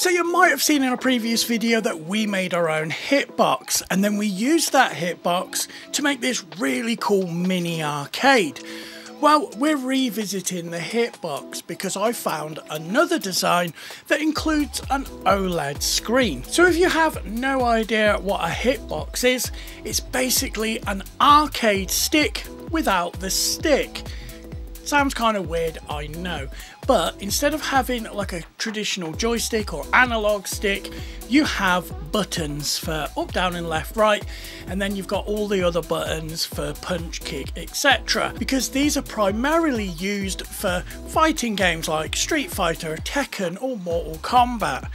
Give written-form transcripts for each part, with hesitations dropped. So you might have seen in a previous video that we made our own hitbox, and then we used that hitbox to make this really cool mini arcade. Well, we're revisiting the hitbox because I found another design that includes an OLED screen. So if you have no idea what a hitbox is, it's basically an arcade stick without the stick. Sounds kind of weird, I know, but instead of having like a traditional joystick or analog stick, you have buttons for up, down and left, right, and then you've got all the other buttons for punch, kick, etc. Because these are primarily used for fighting games like Street Fighter, Tekken or Mortal Kombat.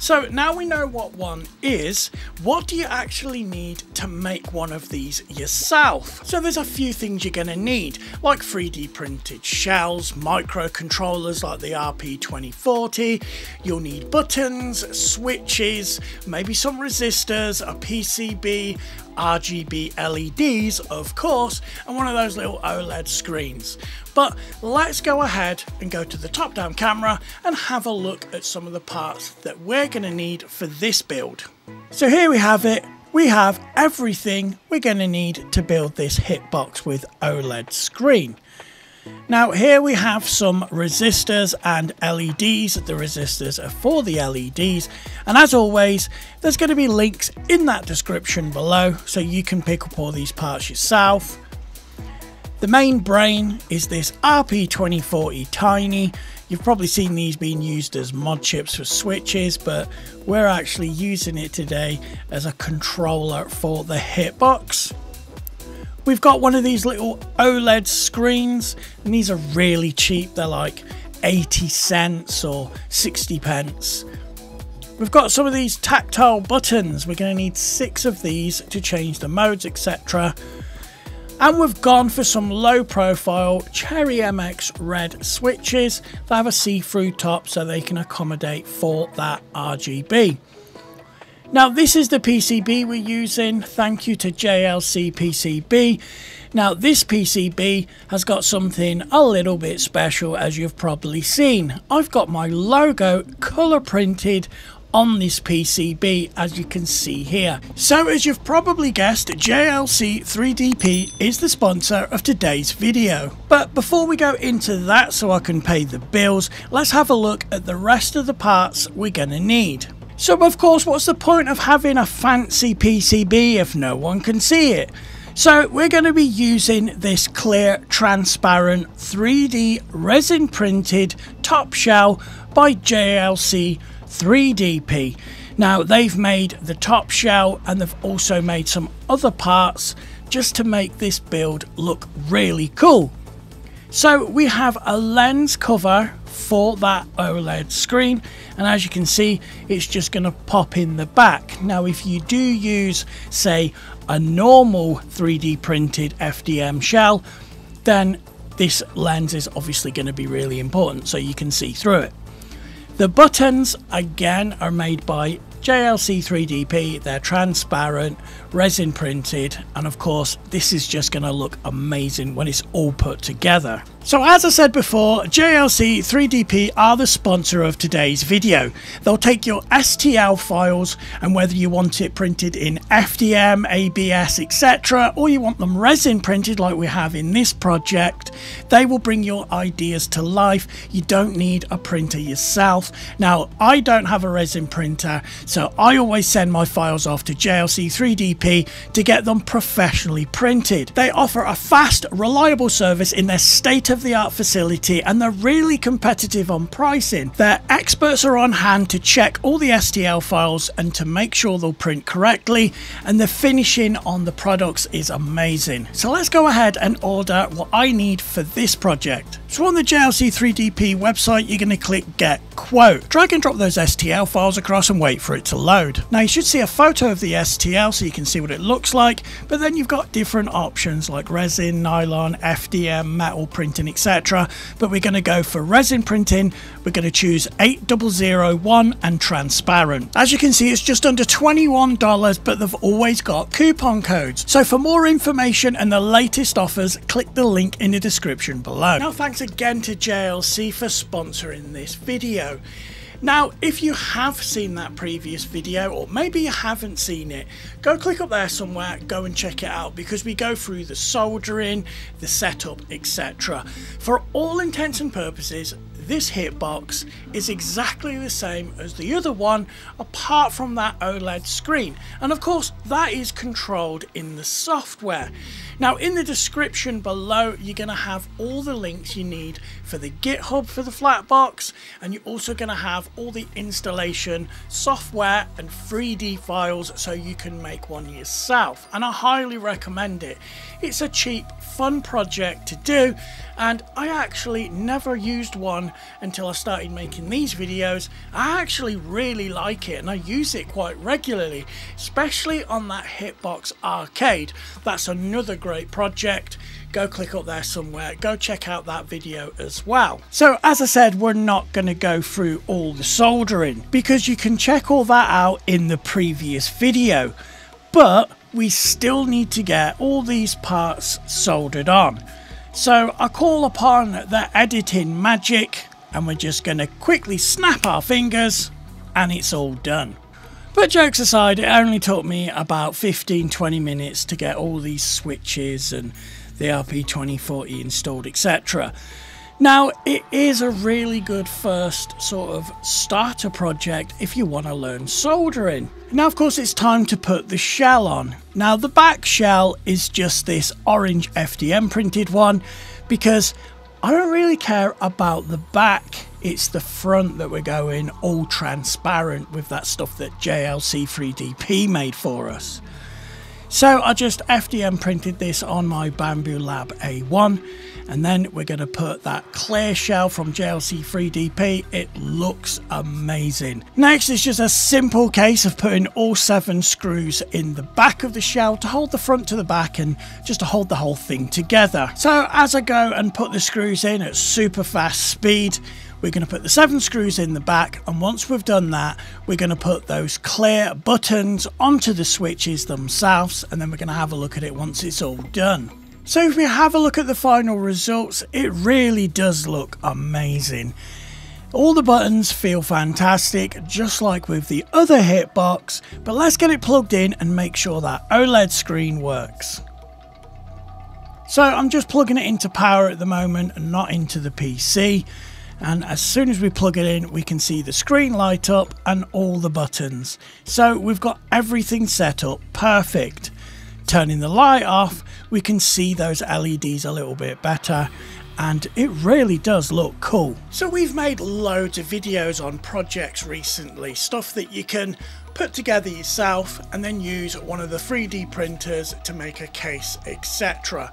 So now we know what one is, what do you actually need to make one of these yourself? So there's a few things you're going to need, like 3D printed shells, microcontrollers like the RP2040, you'll need buttons, switches, maybe some resistors, a PCB, RGB LEDs of course, and one of those little OLED screens. But let's go ahead and go to the top down camera and have a look at some of the parts that we're going to need for this build. So here we have it, we have everything we're going to need to build this hitbox with OLED screen. Now here we have some resistors and LEDs. The resistors are for the LEDs, and as always there's going to be links in that description below so you can pick up all these parts yourself. The main brain is this RP2040 Tiny. You've probably seen these being used as mod chips for switches, but we're actually using it today as a controller for the hitbox. We've got one of these little OLED screens, and these are really cheap. They're like 80 cents or 60 pence. We've got some of these tactile buttons. We're going to need 6 of these to change the modes, etc. And we've gone for some low profile Cherry MX Red switches. They have a see-through top so they can accommodate for that RGB. Now this is the PCB we're using, thank you to JLCPCB. Now this PCB has got something a little bit special, as you've probably seen. I've got my logo colour printed on this PCB, as you can see here. So as you've probably guessed, JLC3DP is the sponsor of today's video. But before we go into that, so I can pay the bills, let's have a look at the rest of the parts we're gonna need. So of course, what's the point of having a fancy PCB if no one can see it? So we're going to be using this clear, transparent, 3D resin printed top shell by JLC3DP. Now they've made the top shell, and they've also made some other parts just to make this build look really cool. So we have a lens cover for that OLED screen, and as you can see it's just going to pop in the back. Now if you do use, say, a normal 3D printed FDM shell, then this lens is obviously going to be really important so you can see through it. The buttons again are made by JLC3DP, they're transparent, resin printed, and of course this is just going to look amazing when it's all put together. So as I said before, JLC3DP are the sponsor of today's video. They'll take your STL files, and whether you want it printed in FDM, ABS, etc., or you want them resin printed like we have in this project, they will bring your ideas to life. You don't need a printer yourself. Now, I don't have a resin printer, so I always send my files off to JLC3DP to get them professionally printed. They offer a fast, reliable service in their state-of-the-art facility, and they're really competitive on pricing. Their experts are on hand to check all the STL files and to make sure they'll print correctly, and the finishing on the products is amazing. So let's go ahead and order what I need for this project. So on the JLC3DP website you're going to click Get Quote. Drag and drop those STL files across and wait for it to load. Now you should see a photo of the STL so you can see what it looks like, but then you've got different options like resin, nylon, FDM, metal printing, etc. But we're going to go for resin printing. We're going to choose 8001 and transparent. As you can see it's just under $21, but they've always got coupon codes. So for more information and the latest offers, click the link in the description below. Now thanks again to JLC for sponsoring this video. Now, if you have seen that previous video, or maybe you haven't seen it, go click up there somewhere, go and check it out, because we go through the soldering, the setup, etc. For all intents and purposes, this hitbox is exactly the same as the other one, apart from that OLED screen, and of course that is controlled in the software. Now, in the description below, you're going to have all the links you need for the GitHub for the flatbox, and you're also going to have all the installation software and 3D files so you can make one yourself, and I highly recommend it. It's a cheap, fun project to do, and I actually never used one until I started making these videos. I actually really like it and I use it quite regularly, especially on that Hitbox arcade. That's another great project. Go click up there somewhere, go check out that video as well. So as I said, we're not going to go through all the soldering because you can check all that out in the previous video, but we still need to get all these parts soldered on. So I call upon the editing magic and we're just going to quickly snap our fingers and it's all done. But jokes aside, it only took me about 15-20 minutes to get all these switches and the RP2040 installed, etc. Now, it is a really good first sort of starter project if you want to learn soldering. Now, of course, it's time to put the shell on. Now, the back shell is just this orange FDM printed one because I don't really care about the back. It's the front that we're going all transparent with that stuff that JLC3DP made for us. So I just FDM printed this on my Bambu Lab A1, and then we're going to put that clear shell from JLC3DP. It looks amazing. Next is just a simple case of putting all 7 screws in the back of the shell to hold the front to the back and just to hold the whole thing together. So as I go and put the screws in at super fast speed, we're going to put the 7 screws in the back, and once we've done that, we're going to put those clear buttons onto the switches themselves, and then we're going to have a look at it once it's all done. So if we have a look at the final results, it really does look amazing. All the buttons feel fantastic, just like with the other hitbox, but let's get it plugged in and make sure that OLED screen works. So I'm just plugging it into power at the moment and not into the PC. And as soon as we plug it in, we can see the screen light up and all the buttons. So we've got everything set up perfect. Turning the light off, we can see those LEDs a little bit better. And it really does look cool. So we've made loads of videos on projects recently, stuff that you can put together yourself and then use one of the 3D printers to make a case, etc.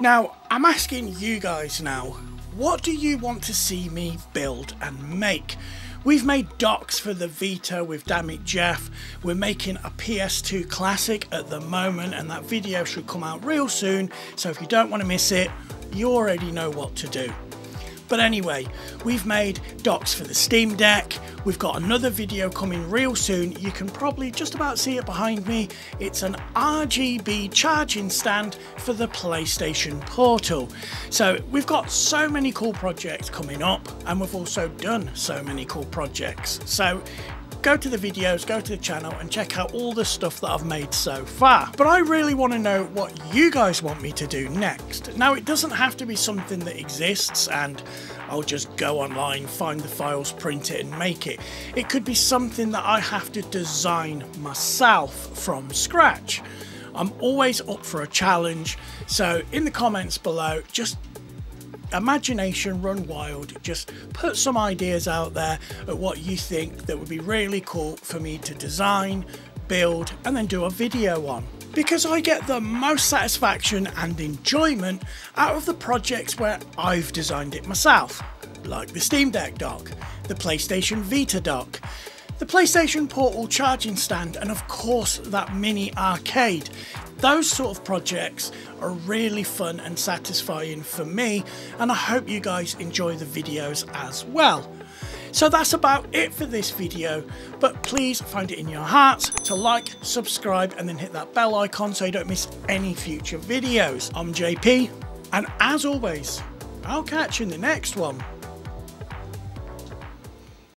Now, I'm asking you guys now, what do you want to see me build and make? We've made docs for the Vita with Dammit Jeff. We're making a PS2 classic at the moment and that video should come out real soon. So if you don't want to miss it, you already know what to do. But anyway, we've made docs for the Steam Deck. We've got another video coming real soon. You can probably just about see it behind me. It's an RGB charging stand for the PlayStation Portal. So we've got so many cool projects coming up, and we've also done so many cool projects. So go to the videos, go to the channel and check out all the stuff that I've made so far. But I really want to know what you guys want me to do next. Now, it doesn't have to be something that exists and I'll just go online, find the files, print it and make it. It could be something that I have to design myself from scratch. I'm always up for a challenge. So in the comments below, just imagination run wild, just put some ideas out there at what you think that would be really cool for me to design, build and then do a video on, because I get the most satisfaction and enjoyment out of the projects where I've designed it myself, like the Steam Deck dock, the PlayStation Vita dock, the PlayStation Portal charging stand and of course that mini arcade. Those sort of projects are really fun and satisfying for me, and I hope you guys enjoy the videos as well. So that's about it for this video, but please find it in your hearts to like, subscribe and then hit that bell icon so you don't miss any future videos. I'm JP and as always, I'll catch you in the next one.